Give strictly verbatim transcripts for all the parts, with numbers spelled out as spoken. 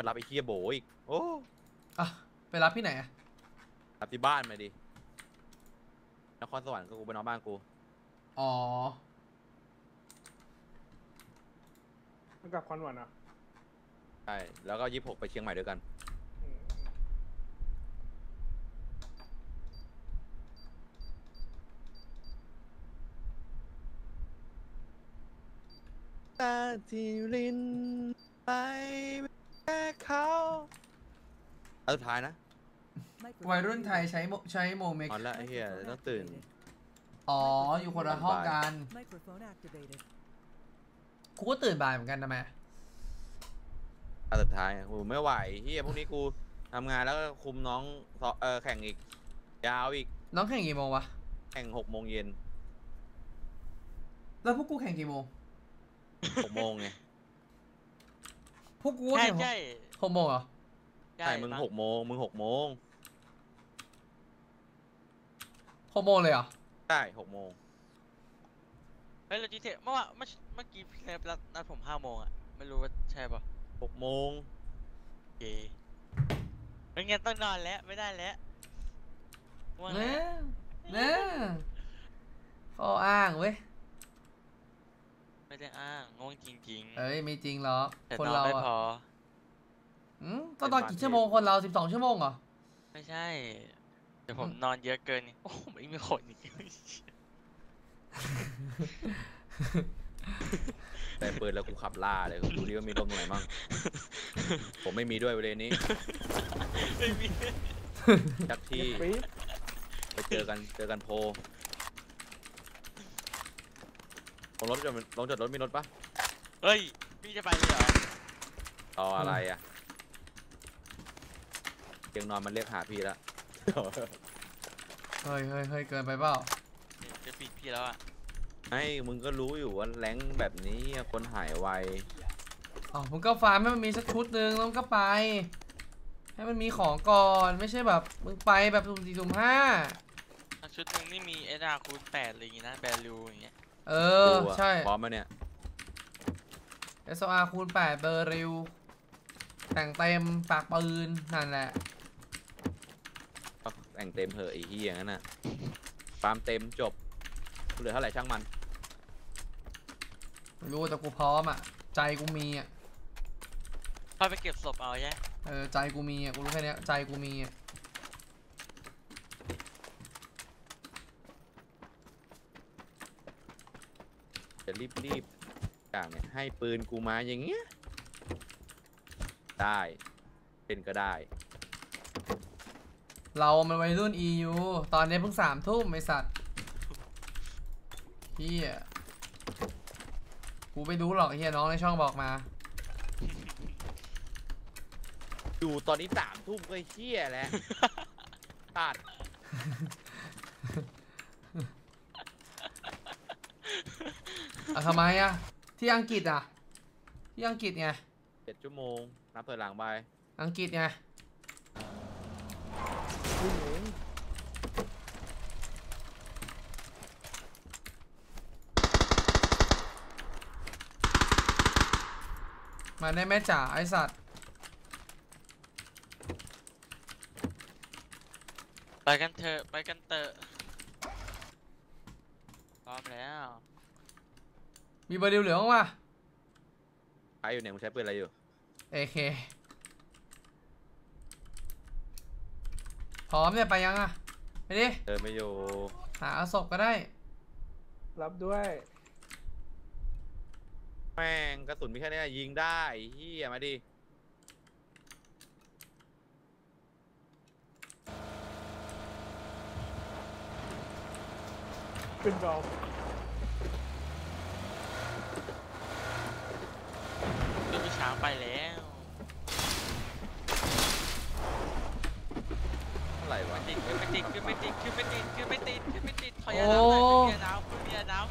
ไปรับไอ้เฮียโบอีกโอ้อะไปรับที่ไหนอะรับที่บ้านมาดินครสวรรค์กูไปนอนบ้านกูอ๋อกับคอนวันอ่ะใช่แล้วก็ยี่สิบหกไปเชียงใหม่ด้วยกันตาที่รินไปแค่เขาเอาสุดท้ายนะวัยรุ่นไทยใช้ใช้โมเมกอ๋อแล้วไอ้เหี้ยต้องตื่นอ๋ออยู่คนละห้องกันกูก็ตื่นบ่ายเหมือนกันทำไมอันสุดท้ายกูไม่ไหวที่พวกนี้กูทำงานแล้วก็คุมน้องเออแข่งอีกยาวอีกน้องแข่งกี่โมงวะแข่งหกโมงเย็นแล้วพวกกูแข่งกี่โมงหกโมงไงพวกกูแข่งหกโมงเหรอใช่มึงหกโมงมึงหกโมงหกโมงเลยเหรอใช่หกโมงเฮ้ยเราจีเทเมื่อวะเมื่อกี้พี่แนบนัดผมห้าโมงอะไม่รู้ว่าใช่ป่ะหกโมงเก๋เป็นไงต้องนอนแล้วไม่ได้แล้วว่าไงเนี่ยข้ออ้างเว้ยไม่ได้อ้างงงจริงๆเอ้ยไม่จริงหรอกคนเราไม่พออืมต้องนอนกี่ชั่วโมงคนเราสิบสองชั่วโมงเหรอไม่ใช่แต่ผมนอนเยอะเกินโอ้ไม่มีคนอีกแต่เปิดแล้วกูขับล่าเลยดูดิว่ามีลมตรงไหนมั่งผมไม่มีด้วยเวลานี้ไม่มีจักที่ไปเจอกันเจอกันโพผมรถจอดลงจอดรถมีรถปะเฮ้ยพี่จะไปเหรอต่ออะไรอ่ะเตียงนอนมันเรียกหาพี่ละเฮ้ยเฮ้ยเฮ้ยเกินไปเปล่าจะปิดพี่แล้วอ่ะไอ้มึงก็รู้อยู่ว่าแหลงแบบนี้คนหายไวอ๋อมึงก็ฟาร์มให้มันมีสักชุดนึงแล้วมึงก็ไปให้มันมีของก่อนไม่ใช่แบบมึงไปแบบสุ่มสี่สุ่มห้าชุดนึงนี่มีเอดาคูณแปดอะไรอย่างงี้นะแบลูอย่างเงี้ยเออใช่พร้อมมาเนี่ยเอสอาคูณแปดเบอร์ริวแต่งเต็มปากปืนนั่นแหละแต่งเต็มเหอะไอ้เหี้ยงั้นน่ะฟาร์มเต็มจบเหลือเท่าไหร่ช่างมันรู้แต่กูพร้อมอ่ะใจกูมีอ่ะพาไปเก็บศพเอาใช่เออใจกูมีอ่ะกูรู้แค่นี้ใจกูมีอ่ะจะรีบๆอย่างเนี้ยให้ปืนกูมาอย่างเงี้ยได้เป็นก็ได้เรามันวัยรุ่น อี ยู ตอนนี้เพิ่งสามทุ่มไอสัตว์เฮียกูไปดูหรอกเฮียน้องในช่องบอกมาอยู่ตอนนี้สามทุ่มก็เฮียแล้วตัดอ่ะทำไมอ่ะที่อังกฤษอ่ะที่อังกฤษไงเจ็ดชั่วโมงนับเปิดหลังไปอังกฤษไงมาได้แม่จ๋าไอสัตว์ไปกันเถอะไปกันเถอะพร้อมแล้วมีเบอร์ดิวเหลืองว่ะไออยู่ไหนมึงใช้ปืนอะไรอยู่เอเคพร้อมเนี่ยไปยังอ่ะไปดิเออไม่อยู่หาศพก็ได้รับด้วยแม่งกระสุนมีแค่นี้ยิงได้เฮียมาดิเป็นเราเป็นผู้ช้างไปแล้วอะไรวะคือไม่ติดคือไม่ติดคือไม่ติดคือไม่ติดคือไม่ติดถอยยาวเลยยาวคุณยาว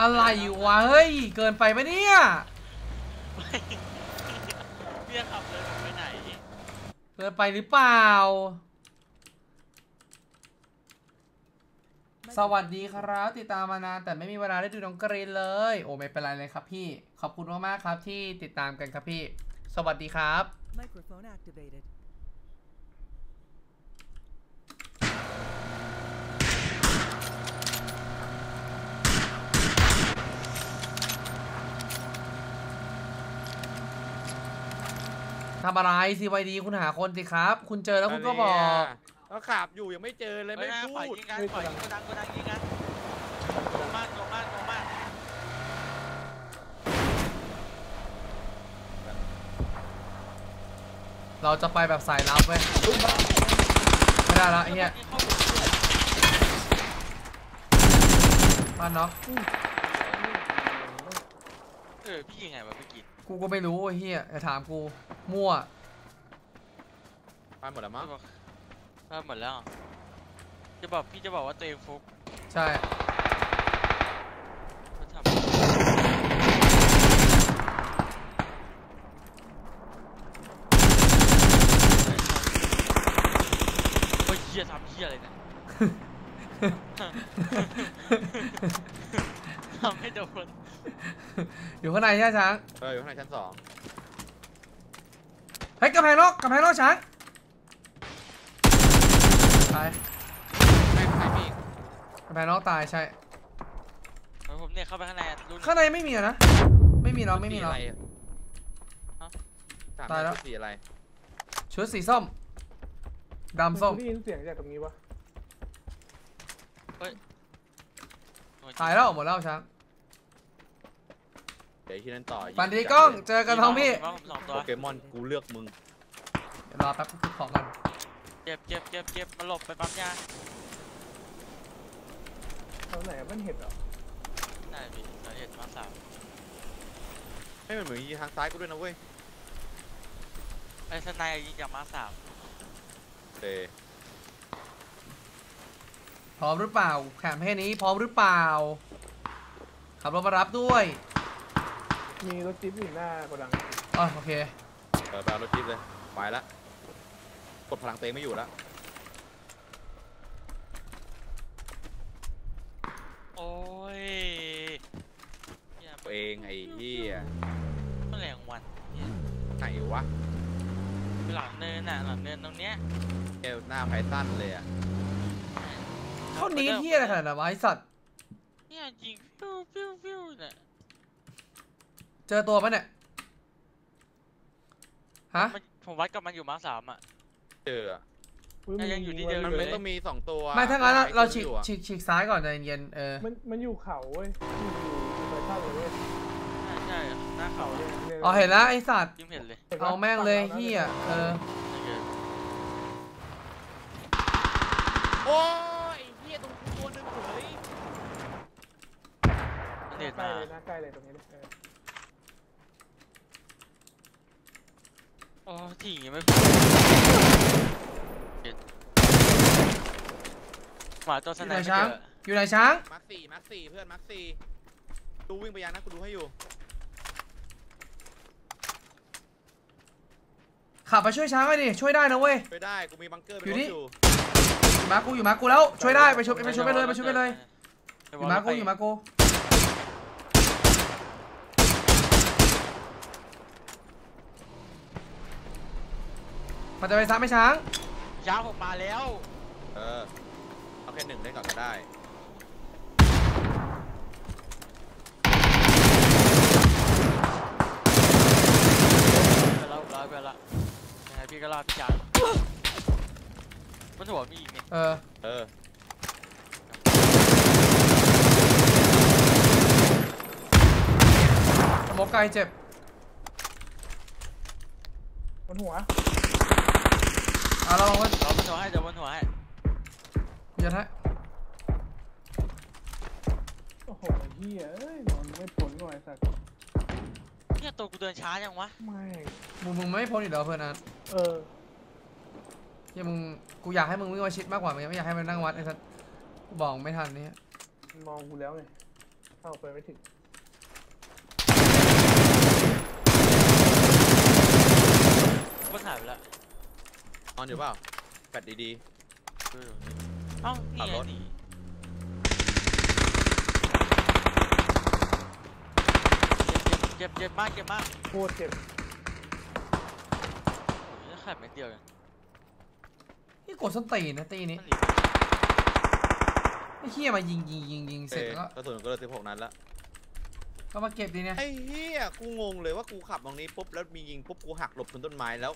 อะไรอยู่วะเฮ้ยเกินไปไหมเนี่ยเบี้ยขับเลยไปไหนเกินไปหรือเปล่า สวัสดีครับติดตามมานานแต่ไม่มีเวลาได้ดูน้องกรีนเลยโอ้ไม่เป็นไรเลยครับพี่ขอบคุณมากๆครับที่ติดตามกันครับพี่สวัสดีครับทำอะไร ซี วาย ดี คุณหาคนสิครับคุณเจอแล้วคุณก็บอกก็ขับอยู่ยังไม่เจอเลยไม่พูดยิงกันปล่อยยิงกระดังกระดังยิงกันโง่มากโง่มากโง่มากเราจะไปแบบสายลับเว้ยไม่ได้ละไอ้เนี่ยบ้านน็อกเออพี่ยังไงวะเมื่อกี้กูก็ไม่รู้ไอ้เหี้ยถามกูมั่วไปหมดแล้วมั้งเออหมดแล้วจะบอกพี่จะบอกว่าตัวเองฟุกใช่โอ้ยเหี้ยทำเหี้ยอะไรเนี่ยทำให้โดนอยู่ข้างในใช่ช้างเอออยู่ข้างในชั้นสองเฮ้ยกำแพงนอกกำแพงนอกช้างตายไม่ไม่มีกำแพงนอกตายใช่ผมเนี่ยเข้าไปข้างในข้างในไม่มีนะไม่มีเนาะไม่มีเนาะตายแล้วสีอะไรชุดสีส้มดำส้มได้ยินเสียงจากตรงนี้ปะตายแล้วหมดแล้วช้างเดี๋ยวที่นั่นต่อปันดีกล้องเจอกันท้องพี่โปเกมอนกูเลือกมึงรอแป๊บกูขอก่อนเก็บเก็บเก็บเก็บมาหลบไปปั๊บยาตอนไหนมันเห็ดเหรอน่าจะมีสาเหตุมาสามไม่เหมือนเหมือนยิงทางซ้ายกูด้วยนะเว้ยไอ้สไนยิงจากมาสามเตะพร้อมหรือเปล่าแขมเพศนี้พร้อมหรือเปล่าขับรถมารับด้วยมีรถจิ๊บอยู่หน้ากระดังอ๋อโอเคเปิดแบบรถจิ๊บเลยไปละกดพลังเตะไม่อยู่แล้วโอ้ยตัวเองไอ้เหี้ยเมื่อไหร่วันไหนวะหลังเนินน่ะหลังเนินตรงเนี้ยเอวหน้าไพทันเลยอ่ะเขาหนีเหี้ยอะไรขนาดนั้นวะไอ้สัตว์เนี่ยจริงฟิวฟิวฟิวเนี่ยเจอตัวปะเนี่ยฮะผมวัดกับมันอยู่มาสามอ่ะเจอยังอยู่ที่เดิมมันไม่ต้องมีสองตัวไม่ถ้างั้นเราฉีกฉีกฉีกซ้ายก่อนใจเย็นเออมันมันอยู่เขาเว้ยไปเท่าเลยเว้ยใช่หน้าเขาเลยอ๋อเห็นแล้วไอ้สัตว์เห็นเลยเอาแม่งเลยเฮียเออโอ้ยเฮียตรงตัวนึงเลยเด็ดมาใกล้เลยตรงนี้เลยอ๋อที่ยังไม่หมาตัวสไนช้างอยู่ไหนช้างมาร์คสี่มาร์คสี่เพื่อนมาร์คสี่ดูวิ่งไปยังนะกูดูให้อยู่ขับไปช่วยช้างไปดิช่วยได้นะเว้ยช่วยได้กูมีบังเกอร์อยู่นี่มากูอยู่มากูแล้วช่วยได้ไปช่วยไปช่วยไปเลยไปช่วยไปเลยอยู่มากูอยู่มากูมันจะไปซ้ำไหมช้างช้างออกมาแล้วเออเอาแค่หนึ่งได้ก่อนก็ได้ไปแล้วไปแล้วไปแล้วยังไงพี่ก็ลาพี่ช้างมันจะบอกพี่อีกเนี่ยเออเออหมอไก่เจ็บบนหัวเราบนหัวให้เดี๋ยวบนหัวให้ยัดให้โอ้โหเฮียเอ้ยมันไม่พ้นด้วยสักเนี่ยตัวกูเดินช้ายังวะไม่มึงมึงไม่พ้นอีกเหรอเพื่อนนัทเออเนี่ยมึงกูอยากให้มึงวิ่งมาชิดมากกว่ามึงไม่อยากให้มันนั่งวัดไอ้สัสกูบอกไม่ทันเนี่ยมองกูแล้วไงเข้าไปไม่ถึงก็ถ่ายไปแล้วนอนอยู่เปล่าแปดดีๆเอ้านี่ไง เจ็บเจ็บมากเจ็บมากโคตรเจ็บนี่ขาดไม่เดียวเลยนี่กดส้นตีนนะตีนี้ไอ้เหี้ยมายิงยิงยิงยิงเสร็จแล้วกระสุนก็เลยสิบหกนัดละก็มาเก็บดีเนี่ยไอ้เหี้ยกูงงเลยว่ากูขับตรงนี้ปุ๊บแล้วมียิงปุ๊บกูหักหลบต้นไม้แล้ว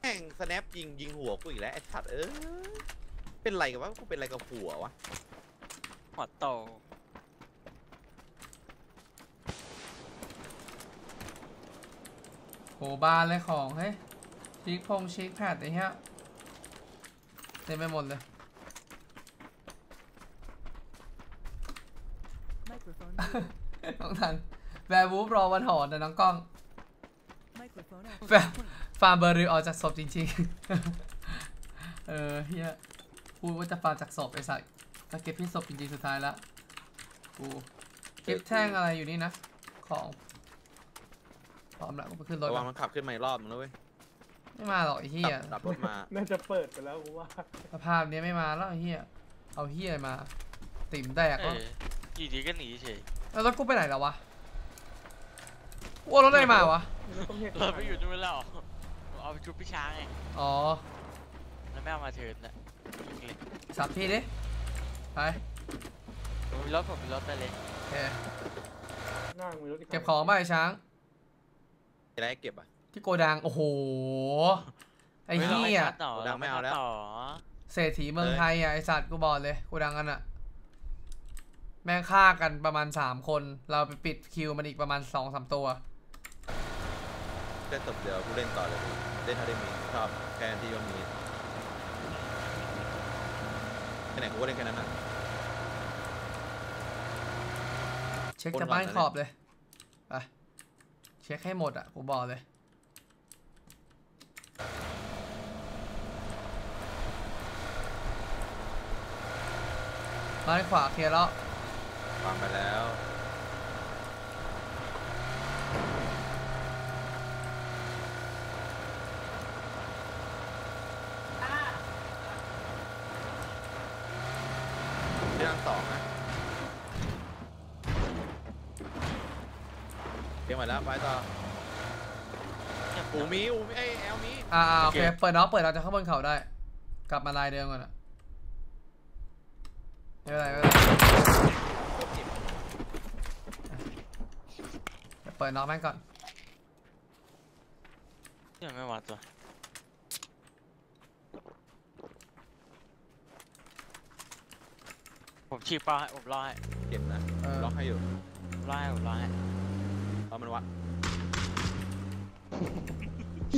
แม่งสแนปยิงยิงหัวกูอีกแล้วไอ้สัตว์เออเป็นไรกับวะกูเป็นไรกับหัววะหัวโตโหบานเลยของเฮ้ยชิคพงชิคแพดไอ้เหี้ยเต็มไปหมดเลยน้องทันแวร์วูฟรอวันหอนนะน้องกล้องฟาร์มเบอร์ริออกจากศพจริงๆเออเฮียพูดว่าจะฟาร์มจากศพไอ้สัสจะเก็บที่ศพจริงๆสุดท้ายละกูเก็บแท่งอะไรอยู่นี่นะของพร้อมแล้วกูไปขึ้นรถระวังมันขับขึ้นมาอีกรอบมึงแล้วเว้ยไม่มาหรอกไอ้เฮียขับรถมาน่าจะเปิดไปแล้วกูว่าสภาพนี้ไม่มาแล้วไอ้เฮียเอาเฮียมาติ่มแตกก็กี่ทีก็หนีเฉยแล้วกูไปไหนแล้ววะว่ารถอะไรมาวะเราไปอยู่นู่นแล้วเอาไปชุบพี่ช้างไงอ๋อแล้วแม่เอามาเถินนะสามพี่ดิไปมีรถผมมีรถไปเลยโอเคเก็บของไปช้างอะไรเก็บอ่ะที่โกดังโอ้โหไอ้เหี้ยโกดังไม่เอาแล้วเศรษฐีเมืองไทยอ่ะไอ้สัตว์กูบอกเลยโกดังกันอ่ะแม่งฆ่ากันประมาณสามคนเราไปปิดคิวมันอีกประมาณ สองสาม ตัวได้ตบเดี๋ยวกูเล่นต่อเลยเล่นฮาริมิชอบแกนที่ยอมมีแค่ไหนกูก็เล่นแค่นั้นนะเช็คจะบ้านขอบเลยไปเช็คให้หมดอ่ะกูบอกเลยบ้านขวาเคลียร์แล้ววางไปแล้วเรื่องสองนะเกมหมดแล้วไปต่ออูมีอูมีไอแอลมีอ่าโอเคเปิดน้องเปิดเราจะข้างบนเขาได้กลับมาลายเดิมก่อนอะไม่เป็นไรไม่เป็นไรเปิดน้องแม่งก่อนยังไม่วัดตัวผมฉีกปลาให้อบลอยเก็บนะล็อกให้อยู่ลอยอบลอยเอามันวัดเ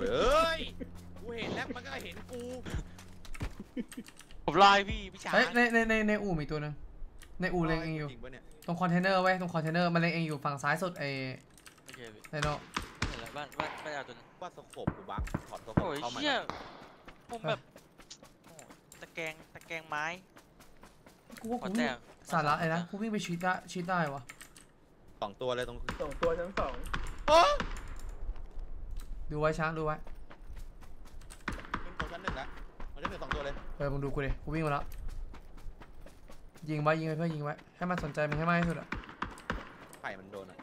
ฮ้ยกูเห็นแล้วมันก็เห็นกูอบลอยพี่พี่ชายในในในในอู่มีตัวนึงในอู่เล็งเองอยู่ตรงคอนเทนเนอร์ไว้ตรงคอนเทนเนอร์มันเล็งเองอยู่ฝั่งซ้ายสุดไอ้ไอ้เนาะบ้านบ้านบ้านเอาตัวนี้บ้านสกปรกกูบักถอดสกปรกเข้ามาโอ้ยเชี่ยผมแบบตะแกรงตะแกรงไม้กูว่ากูสาระไอ้นะกูวิ่งไปชีตได้ชีตได้วะสองตัวเลยตรงสองตัวชั้นสองดูไว้ช้างดูไว้เป็นตัวชั้นหนึ่งละมันได้เป็นสองตัวเลยเฮ้ยมึงดูกูดิกูวิ่งมาแล้วยิงไว้ยิงไว้เพื่อยิงไว้ให้มันสนใจมันให้มากที่สุดอ่ะไข่มันโดนอ่ะ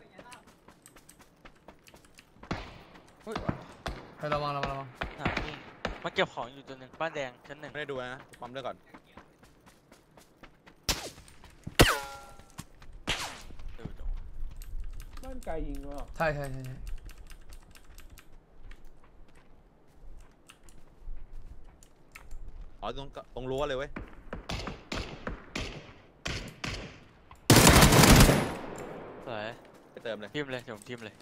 เฮ้ยระวังระวังระวังมาเก็บของอยู่ตัวหนึ่งบ้านแดงชั้นหนึ่งไม่ได้ดูนะความเลือกก่อนบ้านไกลยิงวะใช่ใช่ใช่อ๋อตรงตรงรั้วเลยเว้ยไปเติมเลยทีมเลยเดี๋ยวผมทีมเลย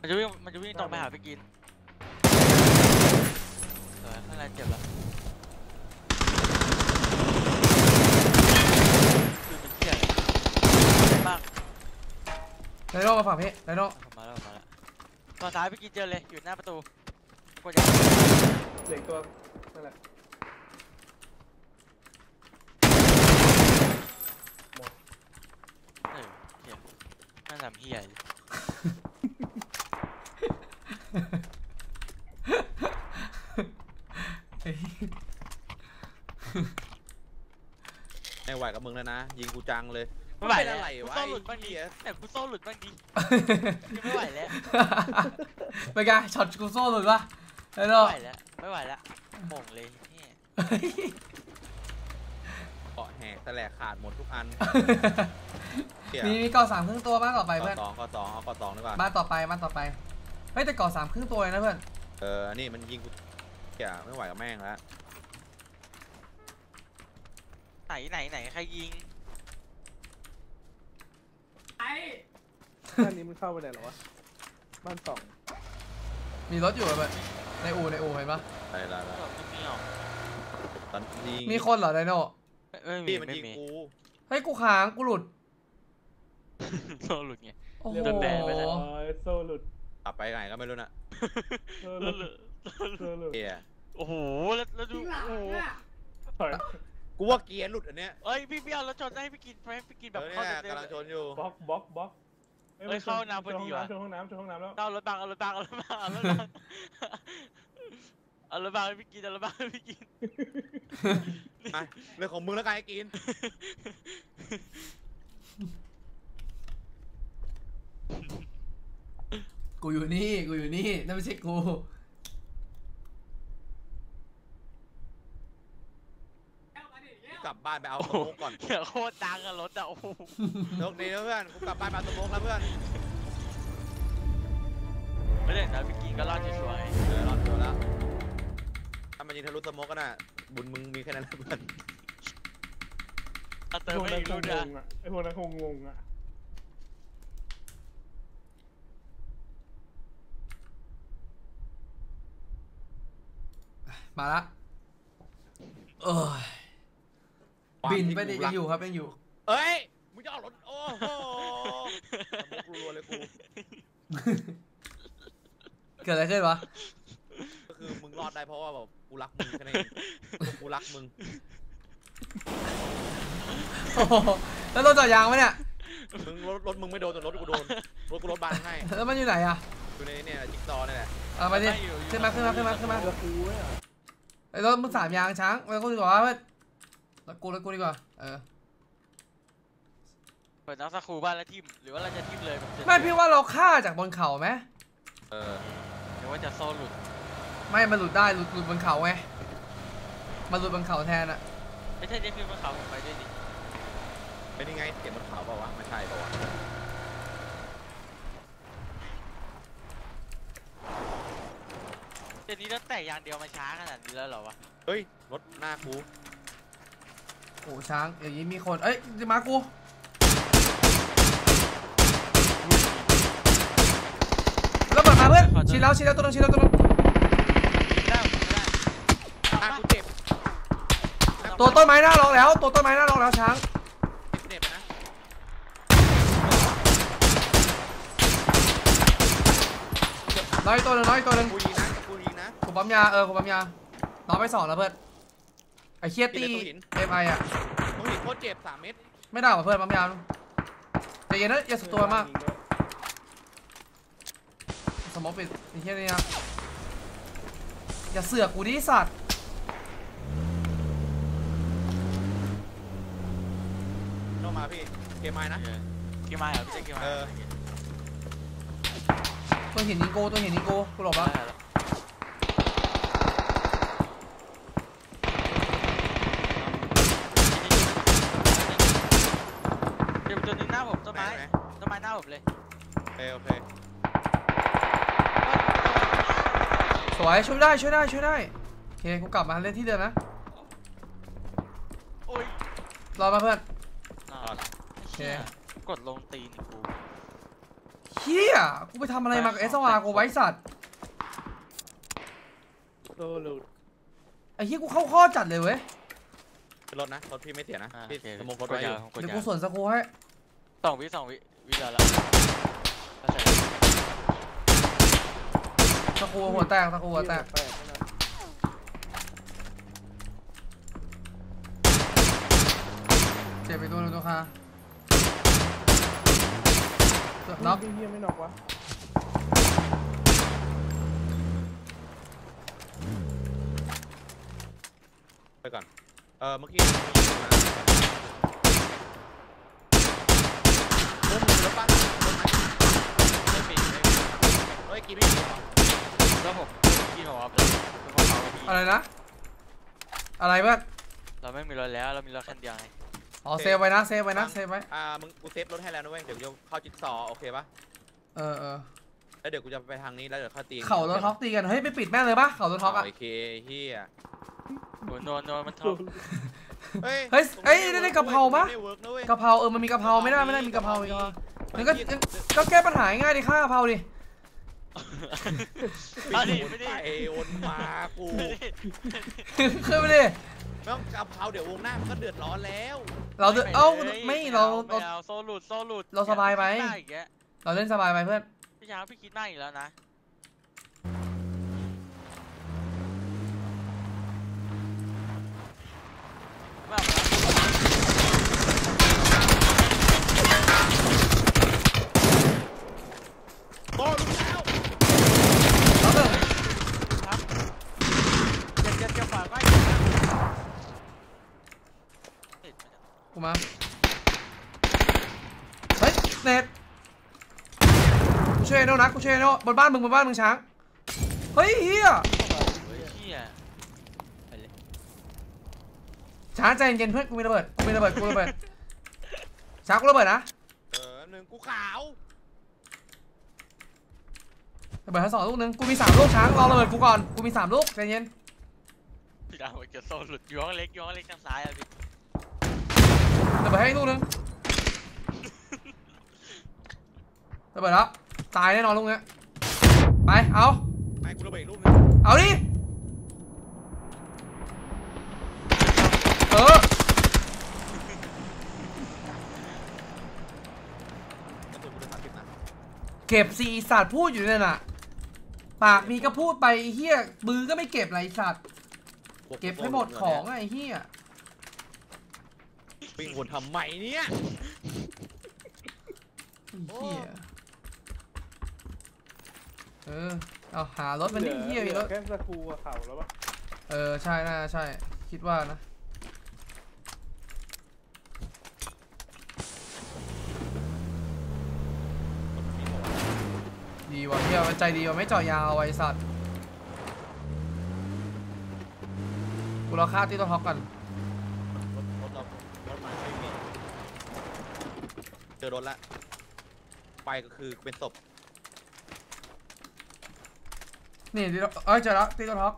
มันจะวิ่งมันจะวิ่งตรงไปหาพี่กินเฮ้ยข้างในเจ็บแล้วคือเป็นเจ็บมากไดโน่มาฝั่งพี่ไดโน่มาแล้วมาแล้วตอนท้ายพี่กินเจอเลยอยู่หน้าประตูกดยาเหลือตัวนั่นแหละน่าทำเหี้ย กับมึงแล้วนะยิงกูจังเลยไม่ไหวแล้วกูโซ่หลุดบ้างดีแต่กูโซ่หลุดบ้างดีไม่ไหวแล้วไปกันช็อตกูโซ่หลุดวะไม่ไหวแล้วไม่ไหวแล้วหม่งเลยเนี่ยเกาะแหกแตกขาดหมดทุกอันมีมีเกาะสามครึ่งตัวบ้านต่อไปเพื่อนเกาะสองเกาะสองเกาะสองดีกว่าบ้านต่อไปบ้านต่อไปเฮ้ยแต่เกาะสามครึ่งตัวเลยนะเพื่อนเออนี่มันยิงกูแกไม่ไหวกับแม่งแล้วไหนไหนไหนใครยิงไอ้บ้านนี้มันเข้าไปไหนหรอวะบ้านสองมีรถอยู่ไหมในอูในอูเห็นปะไปแล้วมีคนเหรอไดโน่พี่มันยิงกูเฮ้ยกูค้างกูหลุดโซ่หลุดไงโดนแบนไปแล้วโซ่หลุดอับไปไหนก็ไม่รู้นะโซ่หลุดโซ่หลุดโอ้โหแล้วดูโอ้โหกูว่าเกียร์หลุดอันเนี้ยเอ้ยพี่พี่เอาแล้วชนได้พี่กินพี่กินแบบเข้าเต็มเต็มกำลังชนอยู่บล็อกบล็อกบล็อกเอ้ยเข้าน้ำพอดีว่ะชนห้องน้ำชนห้องน้ำแล้วเอารถบังเอารถบังเอารถบังเอารถบังเอารถบังพี่กินเอารถบังพี่กินเรื่องของมึงแล้วกันไอ้กินกูอยู่นี่กูอยู่นี่นั่นไม่ใช่กูกลับบ้านไปเอาสโมกก่อนเดี๋ยวโคตรดังกับรถอ่ะโอ้โหโชคดีนะเพื่อนกูกลับบ้านมาสโมกแล้วเพื่อนไม่ได้แต่พี่กีก็รอดช่วยเออรอดแล้วถ้ามันยิงทะลุสโมกก็น่ะบุญมึงมีแค่นั้นเพื่อนไอ้พวกนั้นคงงงอ่ะไอ้พวกนั้นคงงงอ่ะมาละเออบินไปดิยังอยู่ครับยังอยู่เอ้ยมึงจะเอารถโอ้โหกูรัวเลยกูเกิดอะไรขึ้นวะก็คือมึงรอดได้เพราะว่าแบบกูรักมึงแค่นั้นเองกูรักมึงแล้วรถจอดยางไหมเนี่ยมึงรถรถมึงไม่โดนแต่รถกูโดนรถกูรถบานให้แล้วมันอยู่ไหนอะอยู่ในเนี่ยจิ๊กซอว์นี่แหละเอาไปดิขึ้นมาขึ้นมาขึ้นมาขึ้นมาไอ้รถมึงสามยางช้างไปกูดีกว่าเพื่อนรักกูรักกูดีกว่าเออเปิดน้ำสักครูบ้านแล้วทิมหรือว่าเราจะทิมเลยไม่พี่ว่าเราฆ่าจากบนเขาไหมเออเดี๋ยวว่าจะโซ่หลุดไม่มันหลุดได้หลุดหลุดบนเขาไงมันหลุดบนเขาแทนอะไม่ใช่จะขึ้นบนเขาไปด้วยดิเป็นยังไงเก็บบนเขาเปล่าวะไม่ใช่เปล่าวะเดี๋ยวนี้รถแตกยางเดียวมาช้าขนาดนี้แล้วเหรอวะเฮ้ยรถหน้ากูโอ้ช้างอย่างนี้มีคนเอ้ยมากูแล้วเปิดมาเพื่อนชิลแล้วชิลแล้วตัวนึงชิลแล้วตัวนึงตัวต้นไม้หน้าลองแล้วตัวต้นไม้หน้าลองแล้วช้างน้อยตัวนึงน้อยตัวนึงกูยิงนะกูยิงนะผมปั๊มยาเออผมปั๊มยาเราไปสองแล้วเพื่อนไอเคียตี้เอฟไออะตัวหินโคตรเจ็บสามเมตรไม่ได้หรอเพื่อนปั๊มยาวใจเย็นนะอย่าสุดตัวมากสมองปิดไอเคียตี้นะอย่าเสือกกูดิสัตว์ต้องมาพี่เกมไม้นะเกมไม้เหรอพี่เจ๊เกมไม้ตัวหินนิโก้ตัวหินนิโก้กูหลบแล้วเลยโอเคโอเคสวยช่วยได้ช่วยได้ช่วยได้โอเคกูกลับมาเล่นที่เดิมนะโอ้ยรอมาเพื่อนโอเคกดลงตีนกูเฮียกูไปทำอะไรมากับเอสวากูไว้สัตว์โดนลุดไอ้เฮียกูเข้าข้อจัดเลยเว้ยรถนะรถพี่ไม่เสียนะพี่สมองรถไว้อยู่เดี๋ยวกูส่วนสกูให้สองวิสองวิวิจารละตะกูหัวแตกตะกูหัวแตกเจ็บไปตัวหนึ่งตัวค่ะน็อกพี่พี่ไม่น็อกวะไปก่อนเออเมื่อกี้ อะไรนะอะไรบ้างเราไม่มีรถแล้วเรามีรถคันเดียวอ๋อเซฟไว้นะเซฟไว้นะเซฟไว้อ่ามึงกูเซฟรถให้แล้วนะเว้ยเดี๋ยวจะเข้าจิ๊กซอว์โอเคปะเออเออแล้วเดี๋ยวกูจะไปทางนี้แล้วเดี๋ยวเขาตีเข่ารถท็อกตีกันเฮ้ยไปปิดแม่เลยปะเข่ารถท็อกอ่ะโอเคเฮียโนนโนนมันท็อกเฮ้ยเฮ้ยได้กะเพราปะกะเพราเออมันมีกะเพราไม่ได้ไม่ได้มีกะเพราอีกอ่ะมันก็ก็แก้ปัญหาง่ายดิข้าวกะเพราดิไม่ได้ไม่ได้โอนมากูขึ้นไปดิต้องกะเพราเดี๋ยววงหน้ามันก็เดือดร้อนแล้วเราเอ้าไม่เราเราโซลูดโซลูดเราสบายไหมเราเล่นสบายไปเพื่อนพี่ช้างพี่คิดได้อีกแล้วนะโอ้ลูกแล้วเอาเลยครับเจ็ดเจ็ดเจ็ดฝาไว้กูมาเฮ้ยเน็ตกูเชยโน่นะกูเชยโน่บนบ้านมึงบนบ้านมึงช้างเฮ้ยเฮียช้างใจเย็นเพื่อนกูมีระเบิดกูมีระเบิดกูระเบิดช้างกูระเบิดนะเออหนึ่งกูขาวระเบิดทั้งสองลูกนึงกูมีสามลูกช้างรอระเบิดกูก่อนกูมีสามลูกใจเย็นพี่ดาวจะโซนหลุดย้อนเล็กย้อนเล็กทางซ้ายอ่ะพี่ระเบิดให้ลูกนึงระเบิดแล้วตายแน่นอนลูกเนี้ยไปเอาไปกูระเบิดลูกนึงเอาดิเออเก็บสีศาสตร์พูดอยู่เนี่ยน่ะปากมีก็พูดไปเฮียมือก็ไม่เก็บไรศาสตร์เก็บให้หมดของไอ้เฮียวิ่งวนทำไมเนี่ยเฮียเออเอาหารถมันนี่เฮียมีรถแค่สกูเข่าแล้วปะเออใช่น่าใช่คิดว่านะดีว่ะเฮียใจดีว่ะไม่เจาะยาวไอ้สัตว์กูรอฆ่าที่ตัวท็อกกันเจอรถละไปก็คือเป็นศพนี่ที่เอ้ยเจอแล้วที่ตัวท็อก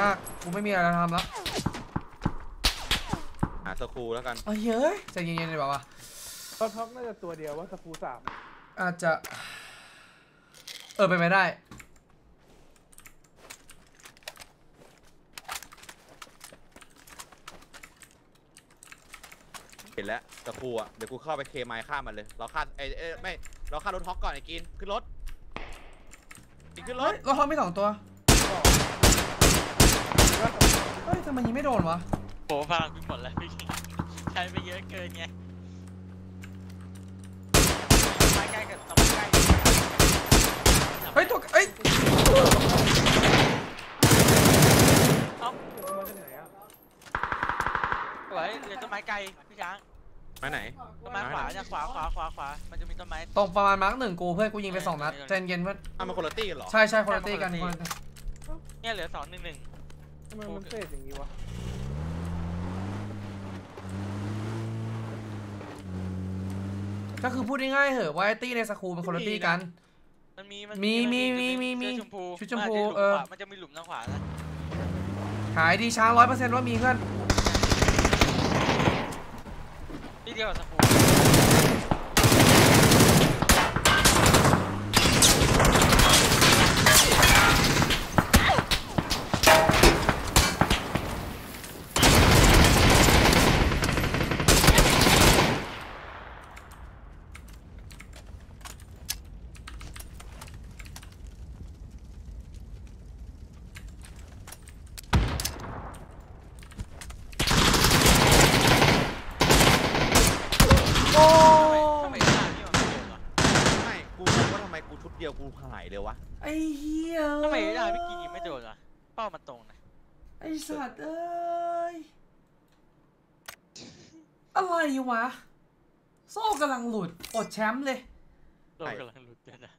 มากกูไม่มีอะไรทำแล้วหาสกูแล้วกันเฮ้ยใจเย็นๆเลยบอกว่าตัวท็อปน่าจะตัวเดียวว่าสกูสามอาจจะเออไปไม่ได้เห็นแล้วสกูอ่ะเดี๋ยวกูเข้าไปเคไมล์ข้ามมันเลยเราฆ่าไอ้ไม่เราฆ่ารถท็อปก่อนไอ้กินขึ้นรถกินขึ้นรถรถท็อปไม่สองตัวเฮ้ยทำไมยิงไม่โดนวะโผล่พลังไปหมดแล้วพี่ใช้ไปเยอะเกินไงเฮ้ยตัวเฮ้ยท็อปไหลเดี๋ยวต้นไม้ไกลพี่ช้างไม้ไหนต้นไม้ขวาเนี่ยขวาขวาขวาขวามันจะมีต้นไม้ตรงประมาณมาร์กหนึ่งกูเพื่อนกูยิงไปสองนัดเจนเย็นเพื่อนอ่ะมันคุณภาพกันเหรอใช่ใช่คุณภาพกันเนี่ยเหลือสองหนึ่งหนึ่งทำไมมันเซ่อย่างนี้วะก็คือพูดง่ายๆเหอะว่าไอตี้ในสกูมันคุณภาพกันมันมีมีมีมีมีมีชุดชมพูชุดชมพูเออมันจะมีหลุมทางขวานะขายดีช้างร้อยเปอร์เซ็นต์ว่ามีเพื่อนนี่เดียวสกูอะไรวะโซ่กำลังหลุดอดแชมป์เลยโซ่กำลังหลุดเนี่ยนะ